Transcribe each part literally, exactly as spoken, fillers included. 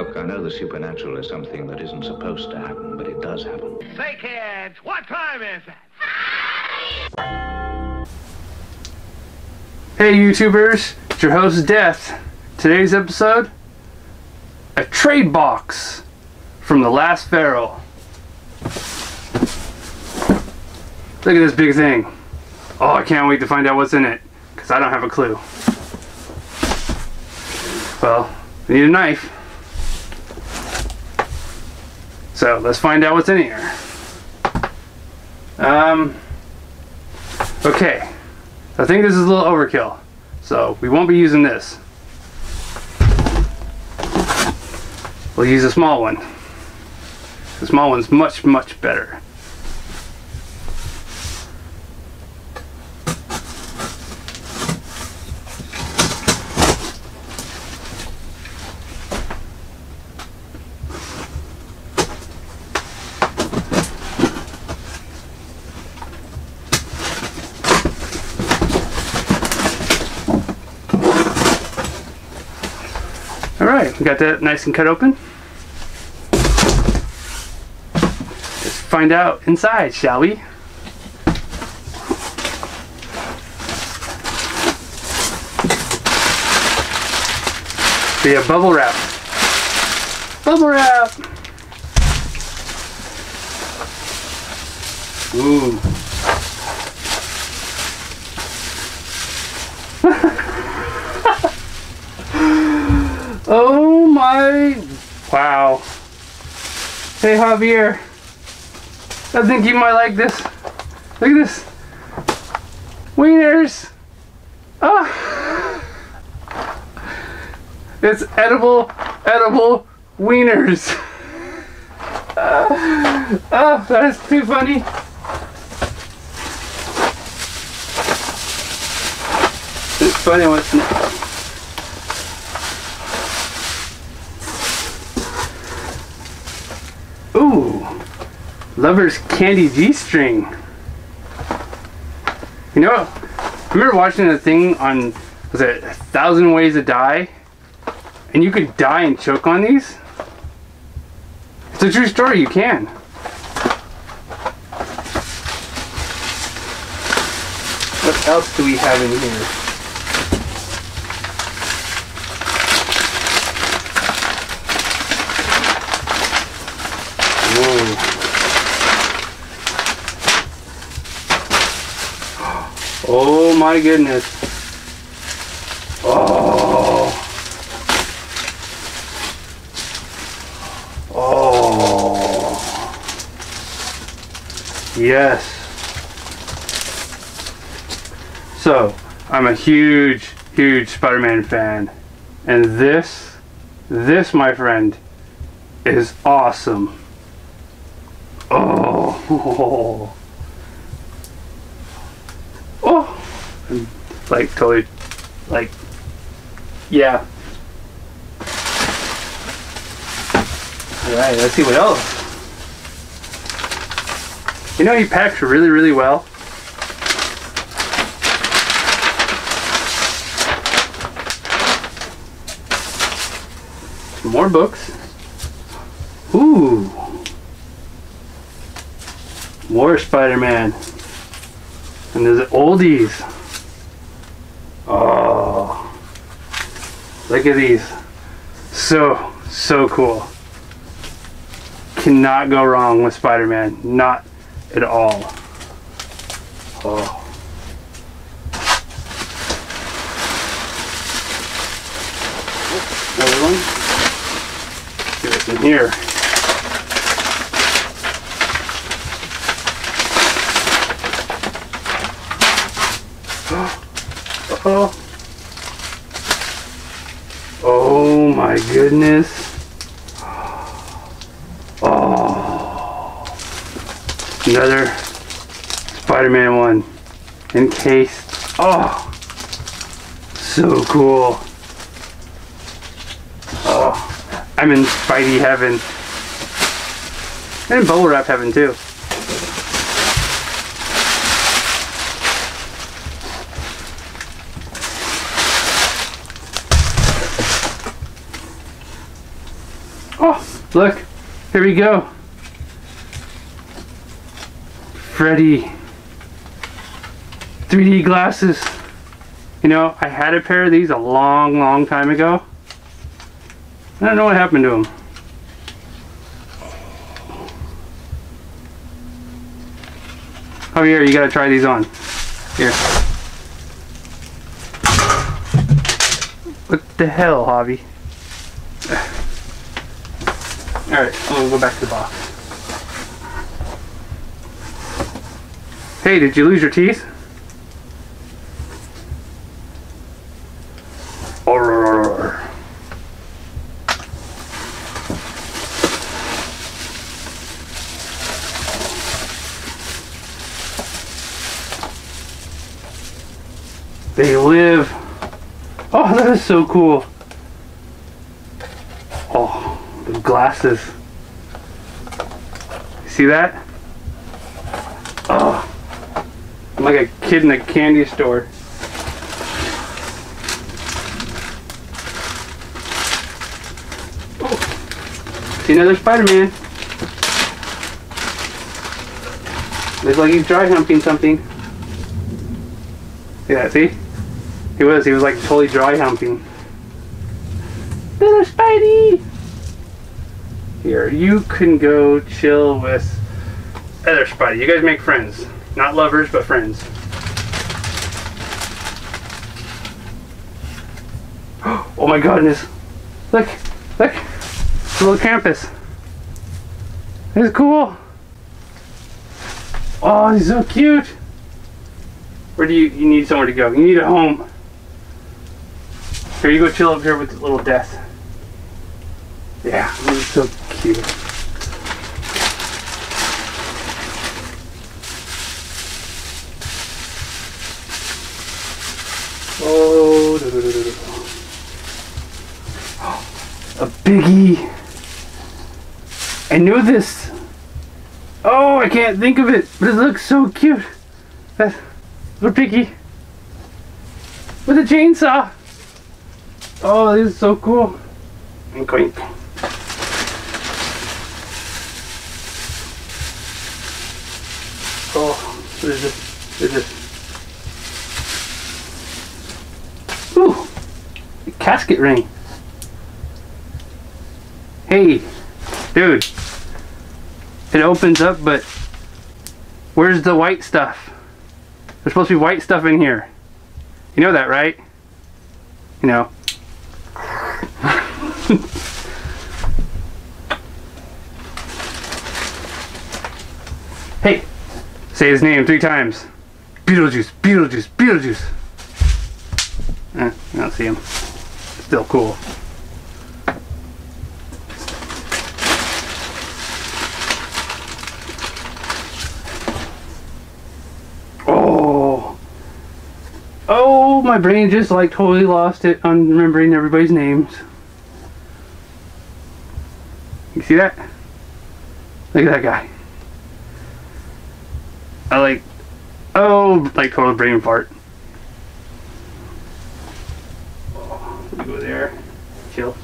Look, I know the supernatural is something that isn't supposed to happen, but it does happen. Say, kids, what time is it? Hey, YouTubers. It's your host, Death. Today's episode, a trade box from The Last Pharaoh. Look at this big thing. Oh, I can't wait to find out what's in it, because I don't have a clue. Well, I need a knife. So, let's find out what's in here. Um, okay. I think this is a little overkill, so we won't be using this. We'll use a small one. The small one's much, much better. Alright, we got that nice and cut open. Let's find out inside, shall we? So yeah, bubble wrap. Bubble wrap! Ooh. Oh my, wow. Hey Javier, I think you might like this. Look at this. Wieners. Ah. It's edible, edible wieners. Ah, ah, that is too funny. It's funny what's next. Ooh, Lover's Candy G-String. You know, I remember watching a thing on, was it A Thousand Ways to Die? And you could die and choke on these? It's a true story, you can. What else do we have in here? Oh my goodness. Oh. Oh. Yes. So, I'm a huge, huge Spider-Man fan. And this, this, my friend, is awesome. Oh. I'm like totally, like, yeah. Alright, let's see what else. You know, he packs really, really well. Some more books. Ooh. More Spider-Man. And there's oldies. Oh, look at these. So, so cool. Cannot go wrong with Spider-Man. Not at all. Oh. Another one. Let's see what's in here. Oh. Oh my goodness. Oh. Another Spider-Man one encased. Oh. So cool. Oh. I'm in Spidey heaven. And bubble wrap heaven too. Oh, look. Here we go. Freddy. three D glasses. You know, I had a pair of these a long, long time ago. I don't know what happened to them. Oh, here, you gotta try these on. Here. What the hell, Hobby? Alright, we'll go back to the box. Hey, did you lose your teeth? They live. Oh, that is so cool. Oh, the glasses. You see that? Oh, I'm like a kid in a candy store. Oh, see another Spider-Man. Looks like he's dry humping something. Yeah, see? He was, he was like totally dry humping. Little Spidey! Here, you can go chill with other Spidey. You guys make friends. Not lovers, but friends. Oh my goodness. Look, look. It's a little Krampus. This is cool. Oh, he's so cute. Where do you, you need somewhere to go? You need a home. Here, you go chill up here with little Death. Yeah, this is so cute. Oh, da, da, da, da, da. Oh, a biggie. I knew this. Oh, I can't think of it, but it looks so cute. That's little piggy with a chainsaw. Oh, this is so cool. And quink. Oh, what is this? What is this? Ooh, a casket ring. Hey, dude. It opens up, but where's the white stuff? There's supposed to be white stuff in here. You know that, right? You know. Hey! Say his name three times. Beetlejuice, Beetlejuice, Beetlejuice. Eh, I don't see him. Still cool. Oh, my brain just like totally lost it on remembering everybody's names. You see that? Look at that guy. I like, oh, like total brain fart. Oh, let me go there. Chill.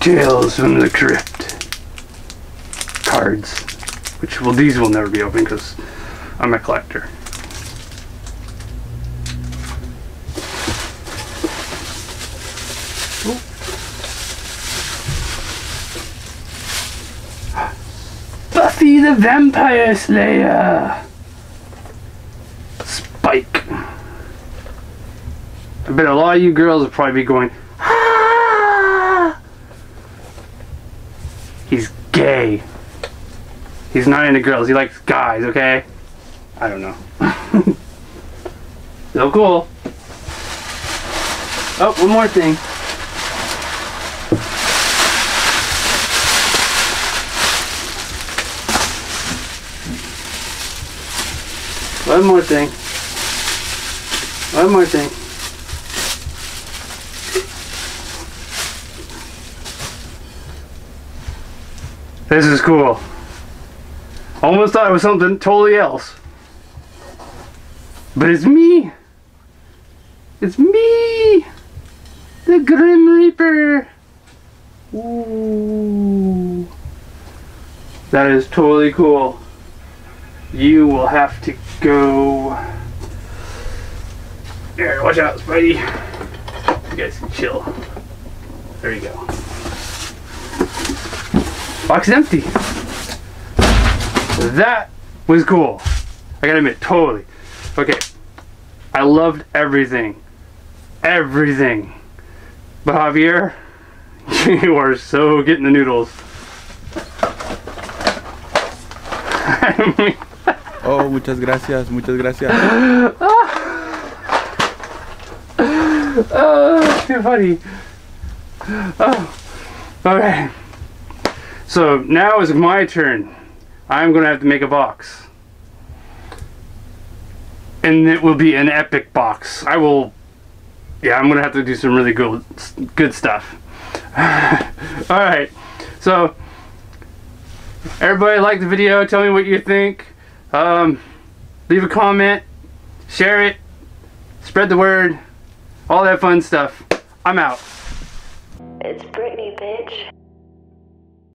Tales from the Crypt. Cards, which, well, these will never be open because I'm a collector. Ooh. Buffy the Vampire Slayer. Spike. I bet a lot of you girls will probably be going, ah! He's gay. He's not into girls, he likes guys, okay? I don't know. So cool. Oh, one more thing. One more thing. One more thing. This is cool. Almost thought it was something totally else. But it's me. It's me, the Grim Reaper. Ooh. That is totally cool. You will have to go. There, watch out, Spidey. You guys can chill. There you go. Box is empty. That was cool. I gotta admit, totally. Okay. I loved everything. Everything. But Javier, you are so getting the noodles. I mean, oh, muchas gracias, muchas gracias. Oh, too funny. Oh, alright. So now is my turn. I'm going to have to make a box. And it will be an epic box. I will... Yeah, I'm going to have to do some really good, good stuff. Alright, so... Everybody like the video, tell me what you think. Um, leave a comment, share it, spread the word, all that fun stuff. I'm out. It's Britney, bitch.